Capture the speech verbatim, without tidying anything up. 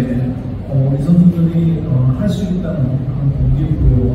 이제 어, 이 선수들이 어, 할 수 있다는 그런 동기부여